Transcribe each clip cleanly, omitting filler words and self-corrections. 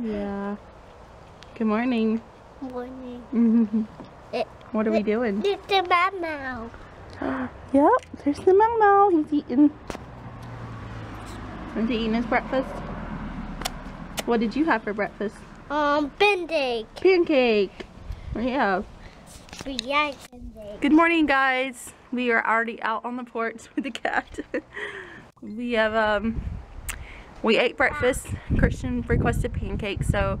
Yeah. Good morning. Morning. What are we doing? There's the mau-mau. Yep, there's the mau-mau. He's eating. Is he eating his breakfast? What did you have for breakfast? Pancake. Pancake. Yeah. Yeah, pancake. Good morning, guys. We are already out on the porch with the cat. We have we ate breakfast. Christian requested pancakes, so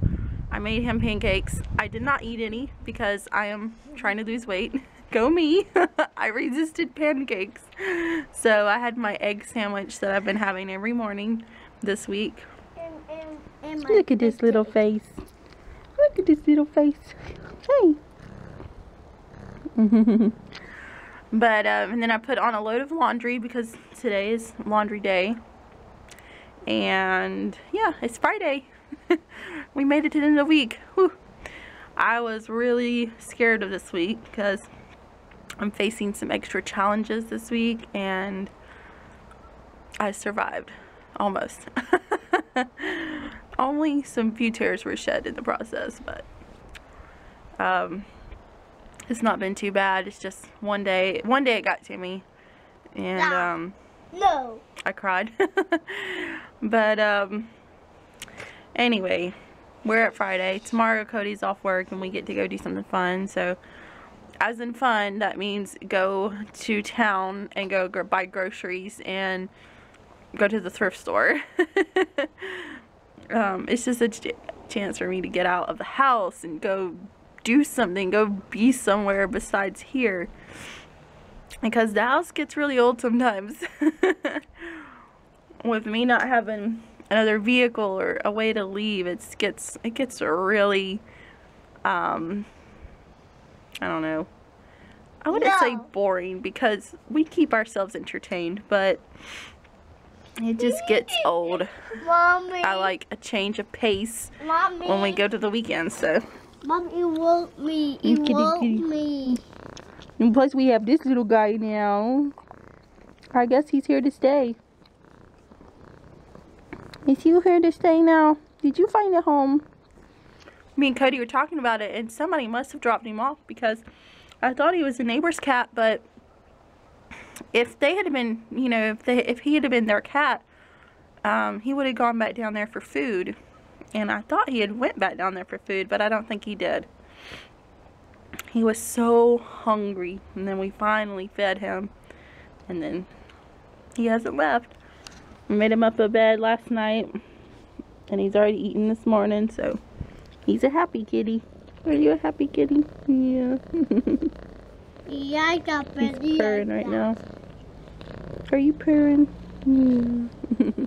I made him pancakes. I did not eat any because I am trying to lose weight. Go me. I resisted pancakes. So I had my egg sandwich that I've been having every morning this week. And look at this little face. Look at this little face. Hey. But, and then I put on a load of laundry because today is laundry day. And, yeah, it's Friday. We made it to the end of the week. Whew. I was really scared of this week because I'm facing some extra challenges this week, and I survived. Almost. Only some few tears were shed in the process, but, it's not been too bad. It's just one day it got to me, and I cried. But anyway, we're at Friday. Tomorrow Cody's off work and we get to go do something fun. So as in fun, that means go to town and go buy groceries and go to the thrift store. It's just a chance for me to get out of the house and go do something, go be somewhere besides here, because the house gets really old sometimes. With me not having another vehicle or a way to leave, it gets really I don't know, I wouldn't say boring, because we keep ourselves entertained, but it just gets old. Mommy. I like a change of pace. Mommy. When we go to the weekend, so Mom, you want me. You want me. And plus we have this little guy now. I guess he's here to stay. Is he here to stay now? Did you find a home? Me and Cody were talking about it, and somebody must have dropped him off, because I thought he was a neighbor's cat, but if they had been, you know, if he had been their cat, he would have gone back down there for food. And I thought he had went back down there for food, but I don't think he did. He was so hungry, and then we finally fed him, and then he hasn't left. We made him up a bed last night, and he's already eaten this morning, so he's a happy kitty. Are you a happy kitty? Yeah. Yeah, I got busy. He's purring right now. Are you purring? Yeah.